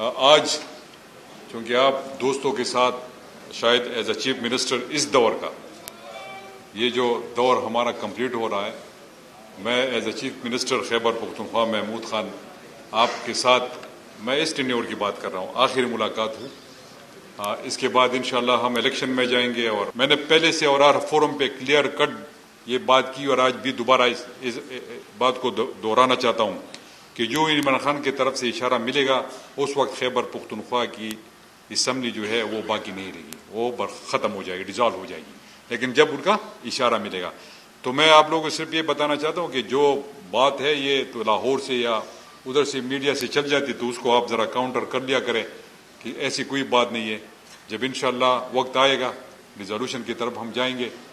आज चूँकि आप दोस्तों के साथ शायद एज अ चीफ मिनिस्टर इस दौर का, ये जो दौर हमारा कंप्लीट हो रहा है, मैं as a chief minister Khyber Pakhtunkhwa Mahmood Khan आपके साथ, मैं इस टेन्योर की बात कर रहा हूँ, आखिरी मुलाकात हुई। इसके बाद इंशाल्लाह हम इलेक्शन में जाएंगे। और मैंने पहले से और फोरम पे क्लियर कट ये बात की और आज भी दोबारा इस बात को दोहराना चाहता हूँ कि जो इमरान खान की तरफ से इशारा मिलेगा उस वक्त खैबर पख्तूनख्वा की इसम्बली जो है वो बाकी नहीं रहेगी, वो ख़त्म हो जाएगी, डिज़ॉल्व हो जाएगी, लेकिन जब उनका इशारा मिलेगा। तो मैं आप लोगों को सिर्फ ये बताना चाहता हूँ कि जो बात है ये तो लाहौर से या उधर से मीडिया से चल जाती तो उसको आप ज़रा काउंटर कर लिया करें कि ऐसी कोई बात नहीं है। जब इंशाल्लाह वक्त आएगा रिजोल्यूशन की तरफ हम जाएंगे।